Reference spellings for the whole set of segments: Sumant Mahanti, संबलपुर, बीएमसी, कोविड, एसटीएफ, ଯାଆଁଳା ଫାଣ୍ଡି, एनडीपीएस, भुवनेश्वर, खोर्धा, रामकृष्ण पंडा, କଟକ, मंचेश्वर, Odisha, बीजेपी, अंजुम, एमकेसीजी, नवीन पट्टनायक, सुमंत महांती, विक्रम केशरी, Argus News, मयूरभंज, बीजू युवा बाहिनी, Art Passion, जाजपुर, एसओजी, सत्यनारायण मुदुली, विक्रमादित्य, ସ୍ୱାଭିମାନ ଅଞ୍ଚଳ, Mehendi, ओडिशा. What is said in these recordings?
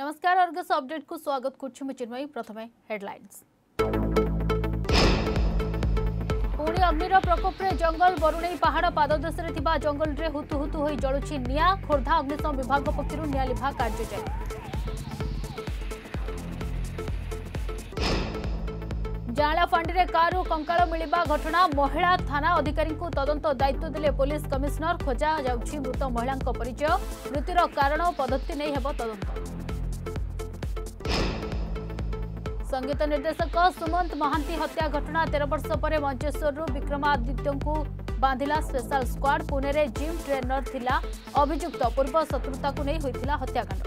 नमस्कार Argus update को स्वागत करछुमय। प्रथमे हेडलाइंस। पुणी अग्निर प्रकोप में जंगल बरुणई पहाड़ पाददेश जंगल में हुतुहुतु हो जलुछि निया। खोर्धा अग्निशम विभाग पक्षर निया लिभा कार्य जारी। जाँला फांडी कारु कंकाल मिलिबा घटना। महिला थाना अधिकारी को तदंत दायित्व देले पुलिस कमिशनर। खोजा जाउछि मृत महिला परिचय। मृत्युर कारण पद्धति नहीं हेब तदंत। संगीत निर्देशक सुमंत महांती हत्या घटना 13 वर्ष पर मंचेश्वर विक्रमादित्य को बांधिला स्पेशल स्क्वाड। पुणे में जिम ट्रेनर थिला अभियुक्त। पूर्व शत्रुता को नहीं होता हत्याकांड।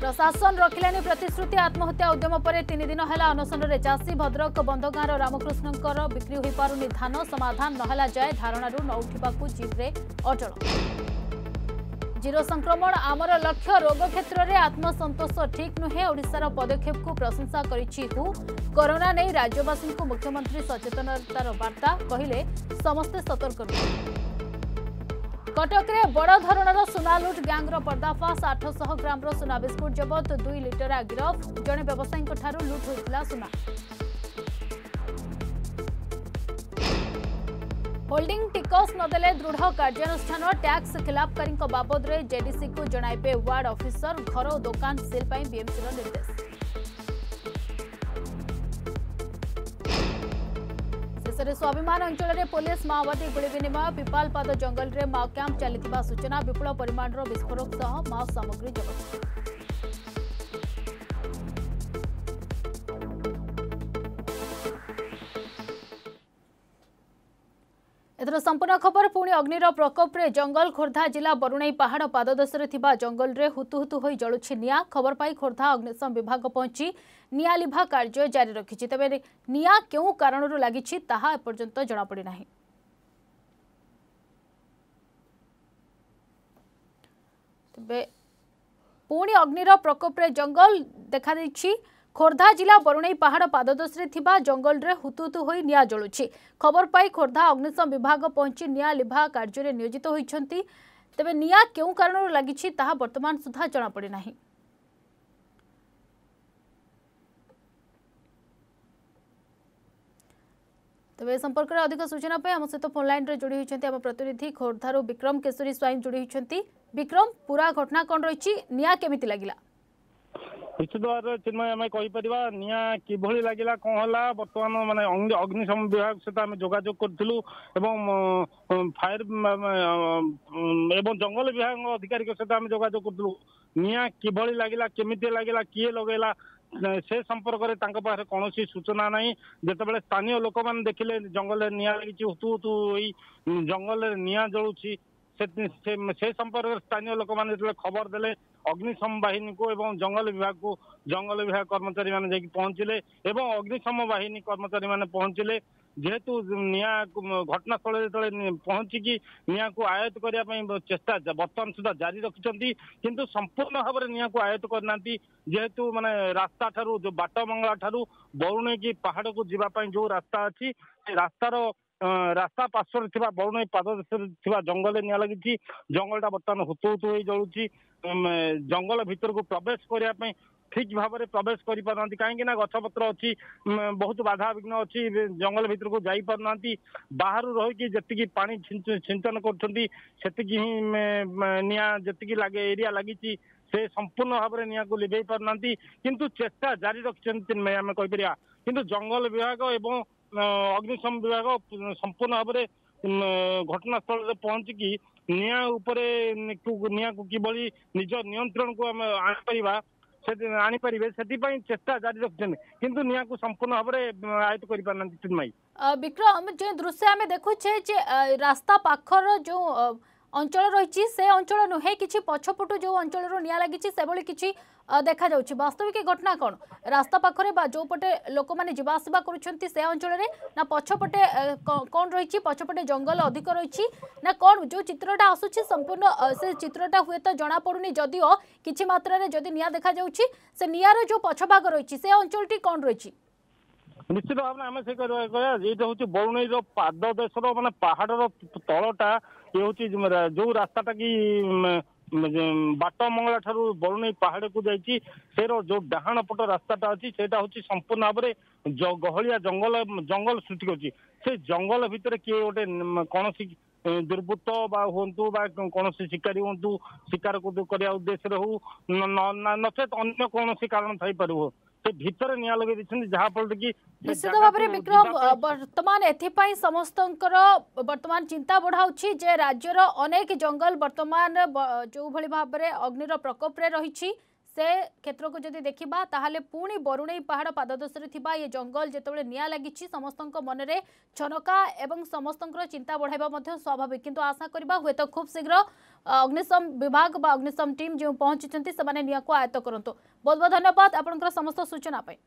प्रशासन रखिलानी प्रतिश्रुति। आत्महत्या उद्यम पर 3 दिन है अनशन में चाषी। भद्रक बंधगांव रामकृष्ण बिक्री हो पारुनी धान। समाधान नहला जाए धारणारू न उठा जिप्रे अटल। जीरो संक्रमण आमर लक्ष्य। रोग क्षेत्र में आत्मसंतोष ठीक नुहे। ओडिशार पदक्षेप को प्रशंसा करिछि हु। कोरोना नहीं राज्यवासी को मुख्यमंत्री सचेतनतार वार्ता। कहिले समस्ते सतर्क रह। कटक रे बड़ धरणर सुना लुट गैंगर पर्दाफाश। 800 ग्राम सुना बिस्कुट जबत। 2 लिटरा गिरफ। जड़े व्यवसायी लुट होता सुना। होल्डिंग टिकस नदेले दृढ़ कार्यानुष्ठान। टैक्स खिलाफकारी बाबद में जेडीसी को जणाइबे वार्ड ऑफिसर। घर और दुकान सेल पर बीएमसी निर्देश। शेष स्वाभिमान अंचल में पुलिस माओवादी गुली विनिमय। पिपालपाद जंगल में माओ कैंप चलता सूचना। विपुल परिमाण विस्फोटक सह माओ सामग्री जबत। एथर संपूर्ण खबर। पुणी अग्निर प्रकोप में जंगल। खोर्धा जिला बरुणई पहाड़ पाददेश जंगल में हुतुहुतु हो जलुछि निया। खबर पाई खोर्धा अग्निशम विभाग पहुंची निया लिभा कार्य जारी रखिछि। तबे निया क्यों कारणरू लागिछि ताहा एपर्यंत जणा पड़ि नाही। तबे पुणी अग्निर प्रकोप में जंगल देखा दैछि। खोर्धा जिला बरुणई पहाड़ पाददेश जंगल में हुतुहुतु हो निया जलुछि। खबर पाई खोर्धा अग्निशम विभाग पहुंची निया लिभा कार्य में नियोजित होइछन्ति। तबे निया क्यों कारण लागिछि ताहा वर्तमान सुधा जना पड़ि नाही। तबे संपर्क रे अधिक सूचना पे हम सहित फोन लाइन रे जोड़ी होइछन्ति हम प्रतिनिधि खोर्धारो विक्रम केशरी स्वाइन जोड़ी होइछन्ति। विक्रम, पूरा घटना कोन रहिछि, निया केमिति लागिला? निश्चित भाव चिन्मय आम कहीपरिया निया किभली लगिला कौन है। बर्तमान माने अग्निशम विभाग सहित आम जोगाजोग करूँ एवं फायर एवं जंगल विभाग अधिकारी सहित आम जोगाजोग करूँ। निया किभली लगिला, केमिति लगिला, किए लगेला से संपर्क में तांका पास कौन सूचना ना। जितेबाला स्थानीय लोक मैंने देखिले जंगल निया लगी हुतुहुतु होई जंगल निया जलुछि। से संपर्क स्थानीय लोक मैंने जो खबर देले अग्निशम बाहिनी को एवं जंगल विभाग कर्मचारी माने जाकि पहुंचले एवं अग्निशम बाहिनी कर्मचारी माने पहुंचले। जेहेतु निया घटनास्थल जो पहुंचिकी निया को आयत्त करने चेष्टा बर्तमान सुधा जारी रखिंट किंतु संपूर्ण भाव में निया को आयत्त करना। जेहेतु माने रास्ता ठारू जो बाट मंगला ठारू बरुणई की पहाड़ को जीवाई जो रास्ता अच्छी रास्ता पार्श्व बरुणई पाददेश जंगल निया लगी। जंगलटा बर्तमान हुतुहुतु हो जलुछि। जंगल भीतर को प्रवेश करने ठीक भाव में प्रवेश कर पार ना कहीं गछपत्र अच्छी बहुत बाधा विघ्न अच्छी जंगल भीतर को जाई पार ना। बाहर रही जी पा सिंचन करती लगे एरिया लगी से संपूर्ण भाव में निया को लिभे पार ना किंतु चेष्टा जारी रखिंट आम कहीपरिया। किंतु जंगल विभाग एवं अग्निशम विभाग संपूर्ण भाव में घटनास्थल पहुंचिकी निया उपरे निया को किभली निज नियंत्रण को आम आनीपरिबे से चेष्टा जारी रखिछन किंतु निया को संपूर्ण भाव में आयत्त कर पार ना। चिन्मयी विक्रम, जे दृश्य आम देखुचे जे रास्ता पाखर जो अंचल रही से अंचल नुहे कि पछपटू जो अंचल निया लगी से भली किछि देखा जाउछि। वास्तविक घटना कौन रास्ता पाखरे बा जो पटे लोक माने जीवा आसवा करूछन्ति से अंचल रे ना पछपटे कौन रही पछपटे जंगल अधिक रही ना कौन जो चित्रटा आसुछि संपूर्ण से चित्रटा हुए तो जना पड़ुनी जदिओ किछि मात्रा रे जदि निया देखा जाउछि से नियार जो पछभाग रही से अंचलटी कौन रही। निश्चित भाव में आम से क्या ये हूँ बरुणई पाददेश मानने पहाड़ तलटा ये हूँ जो रास्ता कि बाट मंगला ठारू बरुणई पहाड़ को जाइए जो डाहाण पट रास्ता अच्छी से संपूर्ण भाव में गहलिया जंगल जंगल सृष्टि कर से जंगल भितर किए गोटे कौन दुर्वृत्त हूँ कौन शिकारी हूँ शिकार करने उद्देश्य हूँ नचेत अगर कौन कारण थपर हूँ भीतर निया लगे कि निश्चित भाव में विक्रम वर्तमान एथिपाई समस्त वर्तमान चिंता बढ़ाऊँ जे राज्यर अनेक जंगल वर्तमान जो भाई भाव में अग्निर प्रकोप रही से क्षेत्र को जदि देखा ताहले पुणी बरुणई पहाड़ पाददेश ये जंगल जितेबाला नियां लगी समस्त मन में छनका एवं समस्त चिंता बढ़ावा स्वाभाविक किंतु आशा करवा हुए तो खूब शीघ्र अग्निशम विभाग बा अग्निशम टीम जो पहुंची से नियां को आयत्त करंतु। बहुत बहुत धन्यवाद आपनकर समस्त सूचना पाई।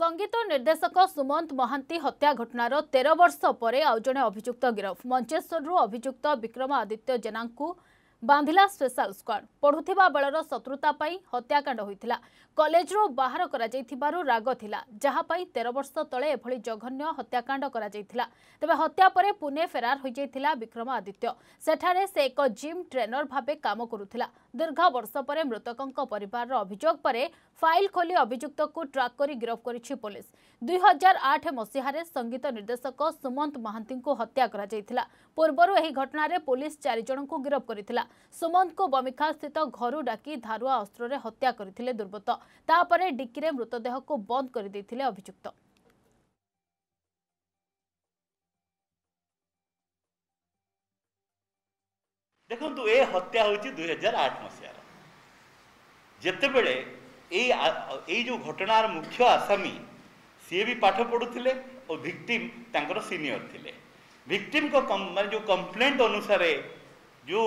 संगीत निर्देशक सुमंत महांती हत्या घटनार 13 वर्ष पर आउ जणे अभियुक्त गिरफ। मंचेश्वर अभियुक्त विक्रमादित्य जेना बांधिला स्पेशल स्क्वाड। पढ़ुवा बेलर शत्रुता हत्याकांड होता कलेज बाहर कर राग था जहाँपाई 13 वर्ष तले एभली जघन्य हत्याकांड कर तेज हत्या पर पुणे फेरार हो जाता विक्रमादित्य। सेठारे से एक जिम ट्रेनर भाबे काम करुला। दीर्घ वर्ष पर मृतकों परिवार अभियोग पर फाइल खोली अभियुक्त को ट्रैक कर गिरफ करिछि पुलिस। 2008 मसीह संगीत निर्देशक सुमंत महांती को हत्या कर पूर्वर यह घटन पुलिस 4 जण को गिरफ कर सुमंत को बमिखाल स्थित घर डाकी धारुआ अस्त्र से हत्या करथिले दुर्वृत्त। तापरे डिक्की रे मृतदेह को बंद कर देथिले अभियुक्त। देखो ए हत्या होछि 2008 मसीह जते बेले जो घटनार मुख्य आसामी सी भी पाठ पढ़ुले और विक्टिम तांकर सीनियर थिले। विक्टिम को मान जो कंप्लेंट अनुसार जो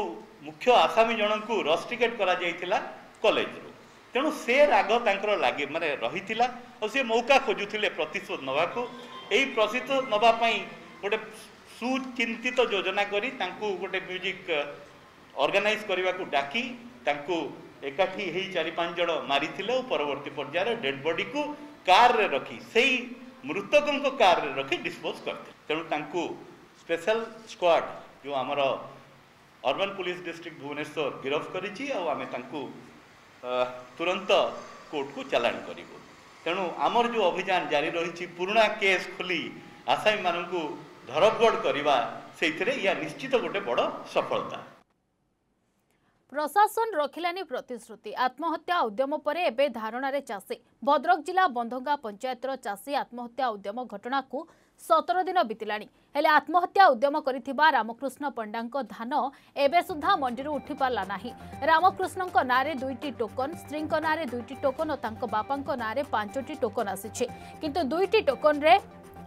मुख्य आसामी जन को रस्टिकेट करा कॉलेज रू तेणु से राग तांकर लगे माने रही और सी मौका खोजुले प्रतिशोध नाकू यही प्रतिशोध नापी गोटे सुचिंतित योजना करी तांकू गोटे म्यूजिक ऑर्गेनाइज करने को डाकी तांकू एकाठी ही 4-5 जण मारी और परवर्ती पर्यायर डेड बॉडी को कार रे रखी से ही मृतकों कार रे रखी डिस्पोज करते तेणु तांकू स्पेशल स्क्वाड जो आमर अर्बन पुलिस डिस्ट्रिक्ट भुवनेश्वर गिरफ करिछि तुरंत कोर्ट को चालाण करिवो। तेणु आमर जो अभियान जारी रही पुराणा केस खोली आसामी मानकू धरपकड़ करवा से निश्चित गोटे बड़ सफलता। प्रशासन रखिलानी प्रतिश्रुति। आत्महत्या उद्यम पर एबे धारणारे चाषी। भद्रक जिला बंधंगा पंचायतर चाषी आत्महत्या उद्यम घटना को 17 दिन बीतलानी हेले आत्महत्या उद्यम करिथिबा रामकृष्ण पंडांक धान एबे सुद्धा मंडी उठी पारला नाही। रामकृष्णक नारे 2टी टोकन स्त्रीक नारे 2टी टोकन और तांको बापांक नारे 5टी टोकन आसीछे किंतु 2टी टोकन रे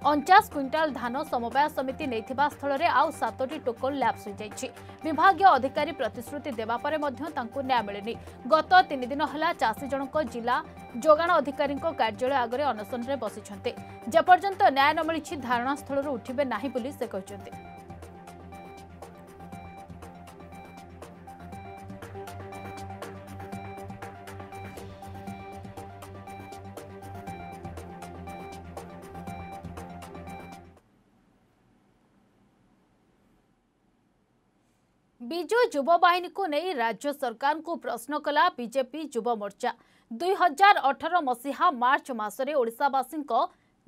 49 क्विंटाल धान समवाय समिति नेथिबा स्थल में आउ 7टी टोकन लैप्स हो जाइछि। विभागीय अधिकारी प्रतिश्रुति देवा परे मध्य तांकु न्याय मिलनी। गत 3 दिन हला चाषी जनक जिला जोगाण अधिकारी कार्यालय आगे अनशन में बसिछन्ते। जेपर्यंत न्याय न मिलछि धारणा स्थल उठिबे नाही बोली से कहछन्ते। बीजू युव बाहिनी को नहीं राज्य सरकार को प्रश्न कला बीजेपी युवा मोर्चा। 2018 मसीहा मार्च मासरे ओडिशावासी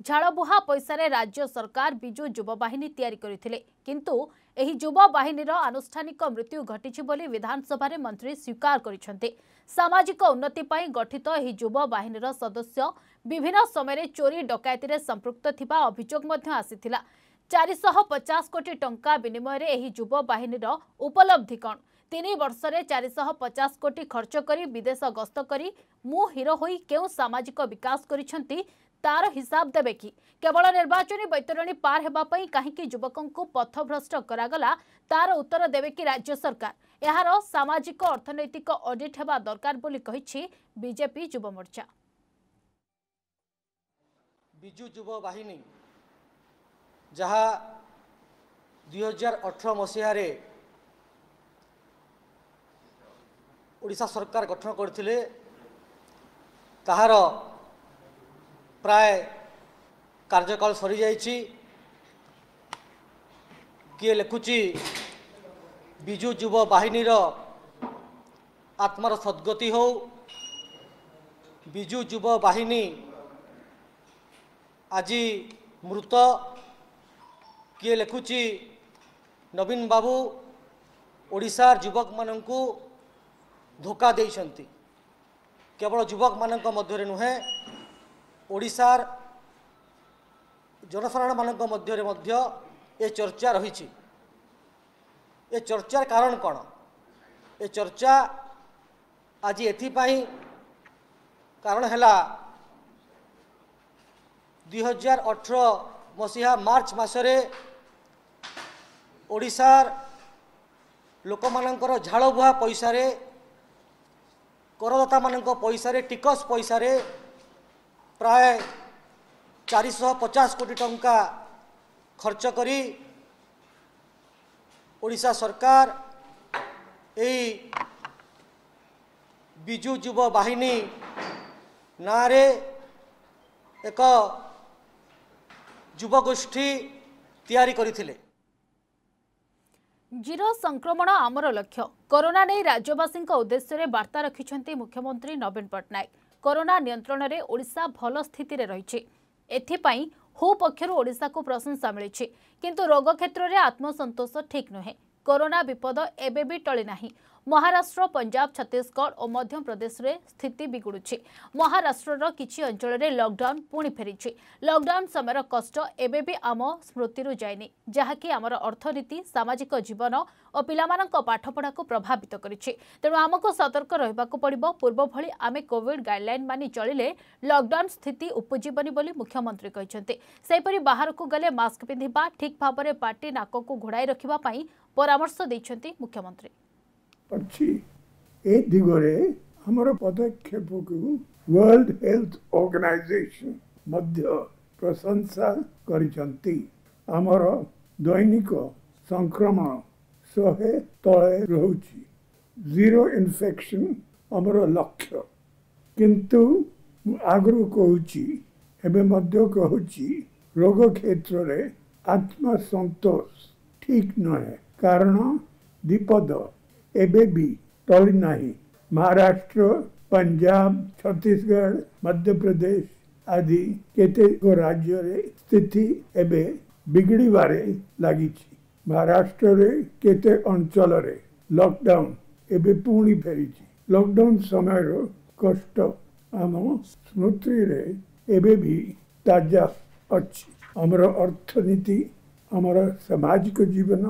झाड़बुहा पैसा राज्य सरकार बीजू युवा बाहिनी तैयारी करथिले किंतु एही युवा बाहिनीर आनुष्ठानिक मृत्यु घटी बोली विधानसभा रे मंत्री स्वीकार करिसन्ते। सामाजिक उन्नति पाई गठित एही युवा बाहिनीर सदस्य विभिन्न समय चोरी डकैती रे संपृक्त थिबा अभियोग मध्य आसीथिला। 450 कोटी टंका विनिमय रे एही युवा बाहिनीर उपलब्धि कण 3 वर्ष रे 450 कोटी खर्च करी विदेश गस्त करी मु हिरो होई केउ सामाजिक विकास करिसेंती तार हिसाब देबे कि केवल निर्वाचन बैतरणी पार हेबा पई काहेकि युवकों को पथभ्रष्ट करागला तार उत्तर देबे कि राज्य सरकार। यार सामाजिक अर्थनैतिक ऑडिट हेबा दरकार बोली कहिछि बीजेपी युवा मोर्चा। बिजू युवा बाहिनी जहा 2018 मसीह ओडिशा सरकार गठन करथिले ताहार प्राय कार्यकाल सरी जाइछि। किए लिखुची बिजु युवा बाहिनी आत्मार सद्गति हो बिजु युवा बाहिनी आज मृत किए लिखुची नवीन बाबू ओडिशार युवक मानू धोखा देइछंती केवल युवक मानक मध्य नुहे ओडिशार जनसाधारण मानक मध्य ए चर्चा रही ए चर्चार कारण कौन ए चर्चा आज एपाई कारण है 2018 मसीहा मार्च मसरे ओडिशार लोक मानकर झाड़बुहा पैसा करदाता मानक पैसा टिकस पैसा प्राय 450 कोटी टंका खर्च करी ओडिशा सरकार यही बिजु युवा बाहिनी ना एक युवगोष्ठी तैयारी करी जीरो संक्रमण आमर लक्ष्य कोरोना नहीं राज्यवासी उद्देश्य में वार्ता रखिंट मुख्यमंत्री नवीन पट्टनायक कोरोना नियंत्रण में ओडिशा भल स्थिति रही एथिपाई हु पक्षर ओडिशा को प्रशंसा मिली किंतु रोग क्षेत्र में आत्मसंतोष ठीक नुहे कोरोना विपद एवं भी टली ना महाराष्ट्र पंजाब छत्तीसगढ़ और मध्य प्रदेश रे स्थिति बिगुड़ी महाराष्ट्र किछि अंचल रे लॉकडाउन पुणी फेरी लॉकडाउन समय कष्ट एबे भी आम स्मृतिर जायनी जहाँकि आमर अर्थनीति सामाजिक जीवन और पिलामानक पाठपढ़ा को प्रभावित करिछि तेणु आमको सतर्क रहिबाको पड़िबो पूर्व भली आमे कोविड गाइडलाइन मानि चलिले लॉकडाउन स्थिति उपजीवनी बोली मुख्यमंत्री कहिसंते सेपरि बाहर को गले मास्क पिंधिबा ठीक भाव में पाटी नाक को घोड़ाई रखिबा पई परामर्श दैछंती मुख्यमंत्री पक्षी ए दिगरे हमर पदक्षेप को वर्ल्ड हेल्थ ऑर्गेनाइजेशन मध्य प्रशंसा करिसंती हमर दैनिक संक्रमण 100 तले रहुची जीरो इन्फेक्शन हमर लक्ष्य किंतु आग्रह कहूची एबे मध्य कहूची रोग क्षेत्र रे आत्म संतोष ठीक न है कारण विपद एबे भी टली नहीं महाराष्ट्र पंजाब छत्तीसगढ़ मध्य प्रदेश आदि केतेक राज्य रे स्थिति एबे बिगड़बारे लगी महाराष्ट्र रे केते अंचल रे लॉकडाउन एबे पुणी फेरी लॉकडाउन समय रो कष्ट आम स्मृति रे एबे भी ताजा अच्छी हमर अर्थनीति हमर सामाजिक जीवन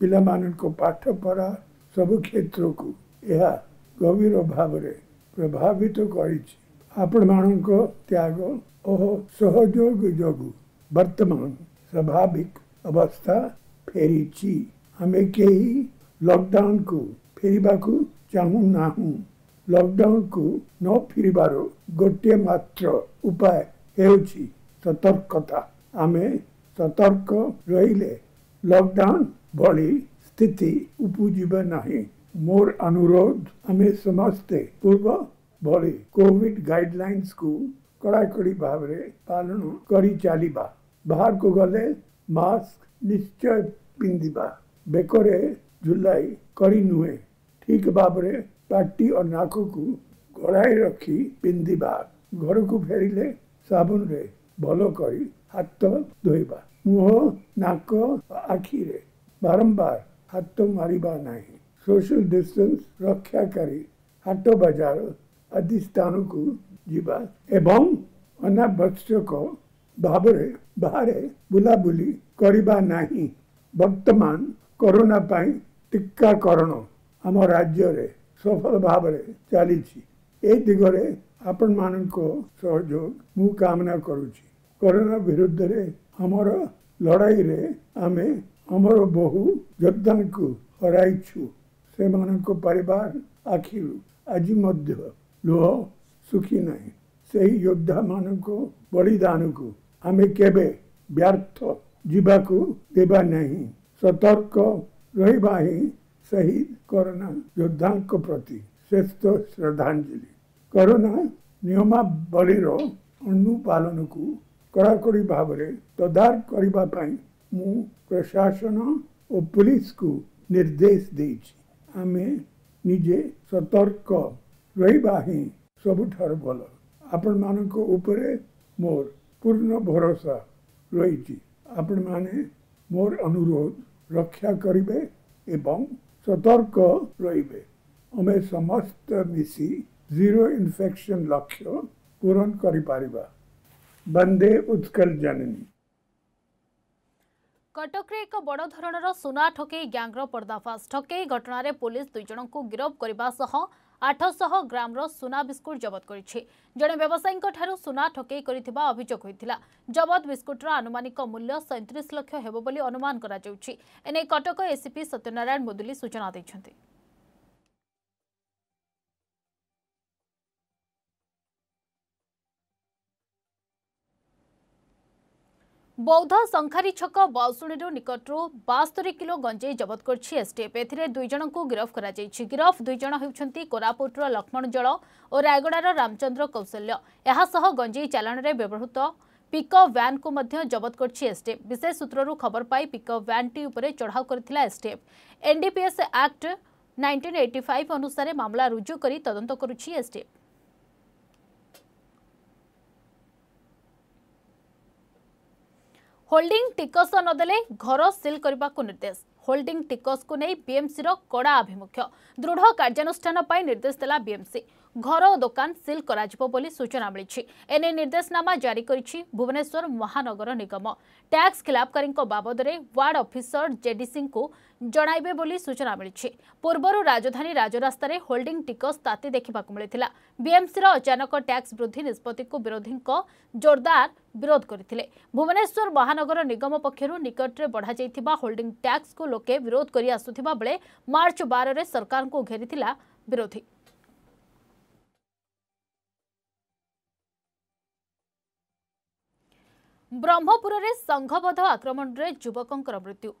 पिलामाननक पाठपढ़ा सब क्षेत्र को यह गंभीर भाव में प्रभावित कर त्याग और सहयोग जो वर्तमान स्वाभाविक अवस्था फेरी हमें कई लॉकडाउन को फेरवा को चाहूना लॉकडाउन को न फेरबार गोटे मात्र उपाय हेउची सतर्कता हमें सतर्क रहिले लॉकडाउन भली स्थिति उपजीव नहीं मोर अनुरोध हमें समस्ते पूर्व भले कोविड गाइडलाइंस को कड़ाकड़ी भाव में पालन करी चलिबा बाहर को गले मास्क निश्चय पिंधिबा बेकरे झुलाई करी नुहे ठीक भाव में पाटी और नाक को घोड़ाई रखी पिंधिबा घर को फेरिले साबुन रे भलो करी हाथ धोइबा मुह नाक आखि रे बारंबार हाथ मारिबा नहीं सोशल डिस्टेंस रक्षा करी हाट बाजार आदि स्थान को जीवा एवं अनावश्यक भाव में बाहर बुलाबुली करवा नहीं वर्तमान कोरोना पाई टीकाकरण आम राज्य रे सफल भाव में चली ए दिगरे आपण मानको सहयोग मु कामना करुची कोरोना विरुद्ध रे हमर लड़ाई रे आमे हमर बहु योद्धा को हराइछु से मानको परिवार आखिर आज मध्य लोह सुखी नहीं से योद्धा मानको बलिदान को आमे केबे व्यर्थ जीवा को देवा नहीं सतर्क रहिबा ही शहीद कोरोना योद्धा को प्रति श्रेष्ठ श्रद्धांजलि कोरोना नियमावली अनुपालन को कड़ाकड़ी भाव में तदारक करने मु प्रशासन और पुलिस को निर्देश देछि आमे निजे सतर्क रहिबा हि सबुठार भल। आपण मानक उपरे मोर पूर्ण भरोसा रहिछि। आपण माने मोर अनुरोध रक्षा करिबे एवं सतर्क रहिबे। हमें समस्त मिसी जीरो इन्फेक्शन लक्ष्य पूरण करिपारिबा। वंदे उत्कल जननी। कटक्रे एक बड़ धरणर सुना ठकई ग्यांगर पर्दाफाश। ठकई घटन पुलिस दुई जण को गिरफ्त करने सह 800 ग्रामर सुना बिस्कुट जबत करिछि। जड़े व्यवसायी ठारू सुना ठकई करिथिबा अभियोग होइथिला। जबत बिस्कुटर आनुमानिक मूल्य 37 लाख हेबो बोली अनुमान करा जाउछि। एने कटक एसीपी सत्यनारायण मुदुली सूचना दैछन्ति। बौद्ध संखारी छक बाउसुणी निकटू 72 किलो गंजेई जबत करछि एसटीएफ। एथिरे दुई जण को गिरफ्त करा जाइछि। गिरफ्त दुई जण हेउछन्ति कोरापुटर लक्ष्मण जळ और रायगड़ार रामचंद्र कौशल्य। एहा सह गंजेई चालान रे व्यवहृत पिकअप व्यान को मध्य जबत करछि एसटीएफ। विशेष सूत्ररु खबर पाई पिकअप व्यान टी उपरे चढ़ाव करथिला एसटीएफ। एनडीपीएस एक्ट 1985 अनुसार मामला रुजु करी तदंत करुछि एसटीएफ। होल्डिंग टिकस नदेले घर सिल करने को निर्देश। होल्डिंग टिकस को नहीं बीएमसी रो कड़ा आभिमुख्य। दृढ़ कार्यानुष्ठान पर निर्देश देला बीएमसी। घर और दुकान सिल कराजिबो बोली सूचना मिली। एने निर्देशनामा जारी करिछि भुवनेश्वर महानगर निगम। टैक्स खिलाफकारी बाबद में वार्ड अफिसर जेडीसी को जणाइबे बोली सूचना मिली। पूर्वर राजधानी राजरास्त होल्डिंग टिकस ताती देखा मिलता। बीएमसी अचानक टैक्स वृद्धि निष्पत्ति को विरोधी जोरदार विरोध करते। भुवनेश्वर महानगर निगम पक्षर निकट में बढ़ा जाइथिबा होल्डिंग टैक्स को लोके विरोध करी आसुथिबा बेले मार्च 12 रे सरकार को घेरिथिला विरोधी। ब्रह्मपुर में संघबद्ध आक्रमण में युवकों मृत्यु।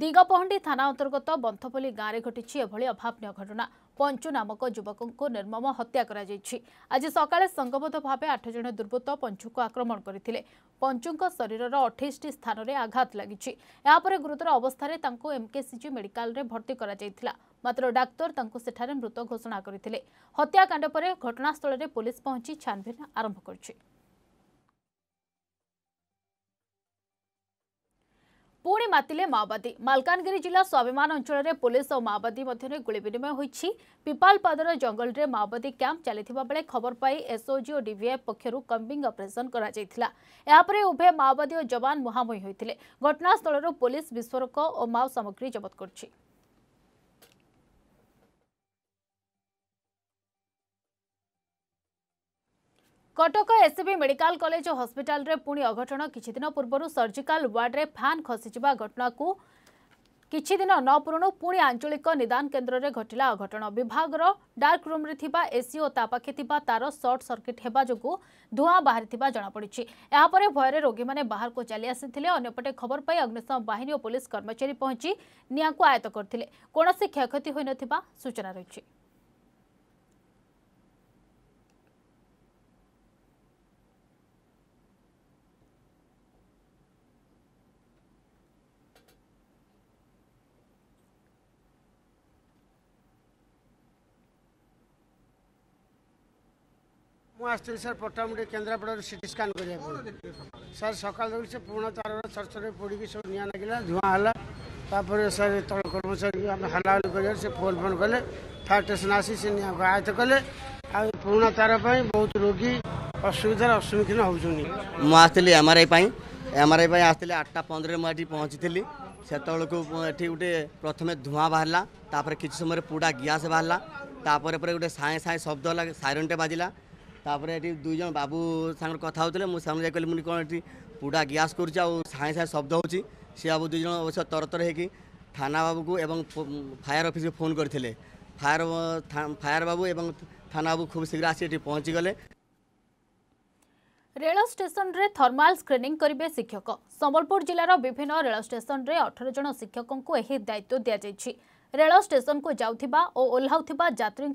दिगपहंडी थाना अंतर्गत बंथपल्ली गाँव में घटी एभली अभावनीय घटना। पंचु नामक युवकों को निर्मम हत्या करा जाइछि। आज सकाले संघबद्ध भाव 8 जण दुर्वृत्त पंचु को आक्रमण करथिले। पंचु शरीर 28 स्थान में आघात लगी। यापर गुरुतर अवस्था तांको एमकेसीजी मेडिकल रे भर्ती करा जाइथिला। मात्र डाक्तर तांको सेठारे मृत घोषणा करथिले। हत्याकांड पर घटनास्थल में पुलिस पहुंची छानबीन आरंभ करछि। पुणी मातिले माओवादी। मालकानगिरी जिला स्वाभिमान अंचल में पुलिस और माओवादी मध्य गुली विनिमय होई। पिपालपादर जंगल में माओवादी कैंप चलता बेले खबर पाई एसओजी और डीवीएफ पक्षर कम्बिंग ऑपरेशन करापर उभय माओवादी और जवान मुहांमुही होते। घटनास्थल पुलिस विस्फोटक और माओ सामग्री जबत कर। कटक एससीबी मेडिकल कॉलेज और हॉस्पिटल रे पुणी अघटन। किछि दिन पूर्व सर्जिकल वार्ड रे फैन खसीजिबा घटना को किछि दिन न पुरणु पुणी आंचलिक निदान केन्द्र रे घटिला अघटन। विभाग रो डार्क रूम रे थिबा एसी और तापाखे थिबा तार शॉर्ट सर्किट हेबा जोगु धुआं बाहर थिबा जणा पड़िछि। एहा परे भय रे रोगी माने बाहर को चली आसिथिले। अन्यपटे खबर पाई अग्निशम बाहिनी और पुलिस कर्मचारी पहुंची नियां को आयत करथिले। कोनोसी क्षयक्षति होई नथिबा सूचना रहिछि। मुझे सर पट्टामुंडी केन्द्रापड़ा सीटी स्कान करने सर सकाल से पुराना तार सर्चरे पड़ी सब निया लगे धुआं है। तापर सर तल कर्मचारी हल्ला कर फोन फोन कले फायर स्टेशन आसी से निया आयत कले। पुराना तारपाई बहुत रोगी असुविधार सम्मुखीन होती। एमआरआई आसती 8:15 मुझे पहुँची से गोटे प्रथम धुआं बाहर तापर कि समय पूरा गैस बाहर तापर पर गोटे साए साए शब्द लगे सायरनटे बाजिला। तापर ये दुई जन बाबू सांग कथा होते मुझे जा कहली मुझे कौन ये पूरा गैस कर साए साए शब्द होची। सी बाबू दुई जन अवश्य तरतर होगी थाना बाबू को एवं फायर ऑफिस को फोन करते। फायर बाबू एवं थाना बाबू खूब शीघ्र आसी पहुँची गले। रेल स्टेशन रे थर्माल स्क्रीनिंग करेंगे शिक्षक। संबलपुर जिलार विभिन्न रेल स्टेशन रे 18 जन शिक्षकों दायित्व दि जाए। रेल स्टेशन को जाऊा और ओह्लाउा यात्री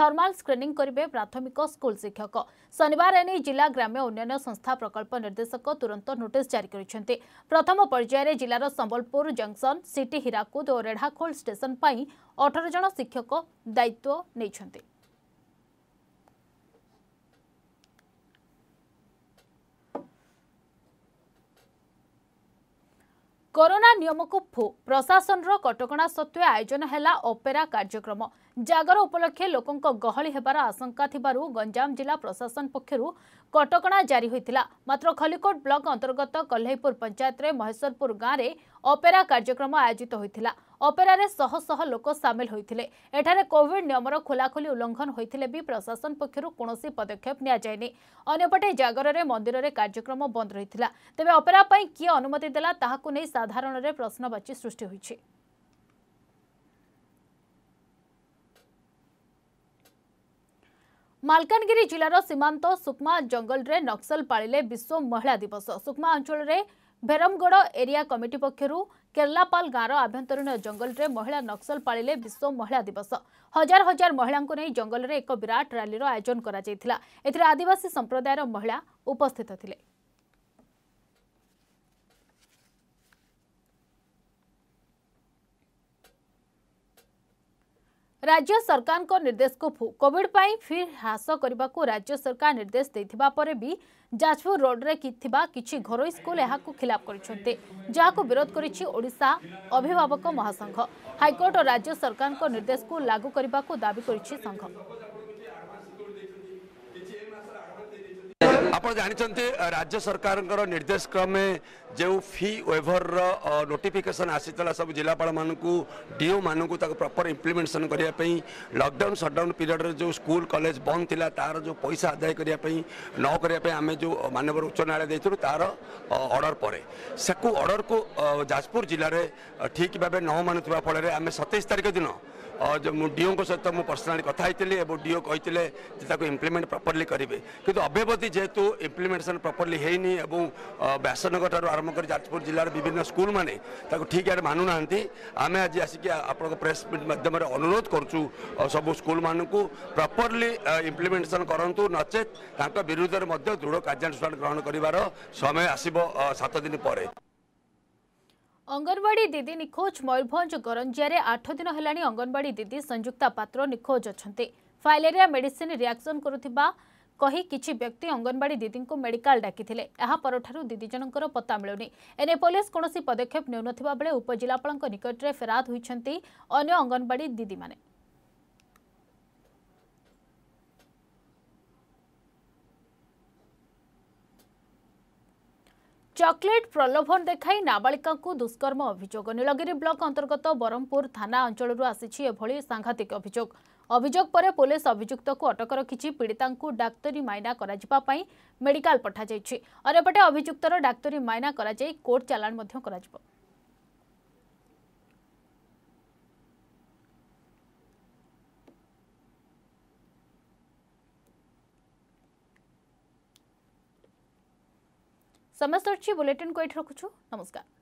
थर्माल स्क्रीनिंग करेंगे प्राथमिक स्कूल शिक्षक। शनिवार एने जिला ग्राम्य उन्नयन संस्था प्रकल्प निर्देशक तुरंत नोटिस जारी करते। प्रथम पर्यायर जिलार संबलपुर जंक्शन सिटी हीराकुद और रेढ़ाखोल स्टेशन पर 18 जन शिक्षक दायित्व नहीं। कोरोना नियम को फो प्रशासन कटकणा सत्वे आयोजन हैला ओपेरा कार्यक्रम। जागर उपलक्षे लोकंक गहली हेबार आशंका थिबारु गंजाम जिला प्रशासन पक्षरु कटकणा जारी होइतिला। मात्र खलिकोट ब्लॉक अंतर्गत कल्लईपुर पंचायत रे महेश्वरपुर गाँव रे ओपेरा कार्यक्रम आयोजित होइतिला। ओपेरारे शह शह लोक सामिल होइतिले। एठारे कोविड नियमर खोलाखोली उल्लंघन होइतिले भी प्रशासन पक्षरु कोनोसी पदक्षेप निया जायनी। अन्यपटे जागर रे मंदिर रे कार्यक्रम बंद रहितिला। तबे ओपेरा पई की अनुमति देला ताहाकु नै साधारण रे प्रश्नवाची सृष्टि होइछि। मालकानगिरी जिलार सीमांत सुकमा जंगल रे नक्सल पाळिले विश्व महिला दिवस। सुकमा अंचल रे भेरमगढ़ एरिया कमिटी पक्षर केरलापाल गाँव आभ्यंतरीण जंगल रे महिला नक्सल पाळिले विश्व महिला दिवस। हजार हजार महिला को नहीं जंगल रे एक विराट रैली आयोजन करा। एथिरे आदिवासी संप्रदायर महिला उपस्थित थिले। राज्य सरकार को निर्देश को कोविड पाई फिर ह्रास करने को राज्य सरकार निर्देश देथिबा परे भी जाजपुर रोड रे किथिबा किछि घर स्कूल यहाँ खिलाफ करिसेंते, जहाको विरोध करिछि ओडिशा अभिभावक महासंघ। हाईकोर्ट और राज्य सरकार को निर्देश को लागू करने को दाबी करिछि संघ। आप जानते राज्य सरकार निर्देश क्रमे जो फी वेभर नोटिफिकेशन आसीला सब जिलापाल मानू डीओ मानू प्रॉपर इम्प्लीमेंटेशन करने लॉकडाउन शटडाउन पीरियड रे जो स्कूल कॉलेज बंद थी तार जो पैसा आदाय करने न करने आम जो मानवर उच्च न्यायालय देती तार ऑर्डर पर सेकू ऑर्डर को जाजपुर जिले में ठीक भाव न मानुवा फल आम 27 तारिख दिन जो डीओं सहित मुझे पर्सनाली कथा और डीओ कही इम्प्लीमेंट प्रॉपर्ली करेंगे किंतु अभ्यवधि जेहेतु इम्प्लीमेंटेशन प्रॉपर्ली होनी व्यासनगर ठार आरंभ कर जाजपुर जिलार विभिन्न स्कूल मैंने ठीक भाव मानुना आम आज आसिक आप प्रेस मिट माध्यम अनुरोध करूँ सबू स्कूल मानक प्रॉपर्ली इम्प्लीमेंटेशन करूँ नचे विरोध में दृढ़ कार्यानुष्ठान ग्रहण कर समय आसब 7 दिन पर। अंगनवाड़ी दीदी निखोज। मयूरभंज गरंजिया 8 दिन हेलानी अंगनवाड़ी दीदी संयुक्ता पात्र निखोज अच्छे। फाइलेरिया मेडिसिन रिएक्शन करुथिबा कहि किछि व्यक्ति अंगनवाड़ी दीदी को मेडिकल डाकिथिले। एहा परठारु दीदी जनकर पत्ता मिलुनी। एने पुलिस कोनोसी पदक्षेप नेउ नथिबा बेले उपजिलापालक निकट रे फेराद होइछंती अन्य अंगनवाड़ी दीदी माने। चॉकलेट प्रलोभन देखाई नाबालिका को दुष्कर्म अभियोग। नीलगिरी ब्लॉक अंतर्गत बरमपुर थाना अंचल आसी सांघातिक अभियोग। अभियोग पर पुलिस अभियुक्त को अटक रखी। पीड़िता को डाक्तरी माइना कराई मेडिकल पठाई। अनेपटे अभियुक्तर डाक्तरी माइना कराई कोर्ट चालान कर। समस्त अच्छी बुलेटिन को ये रखुचु। नमस्कार।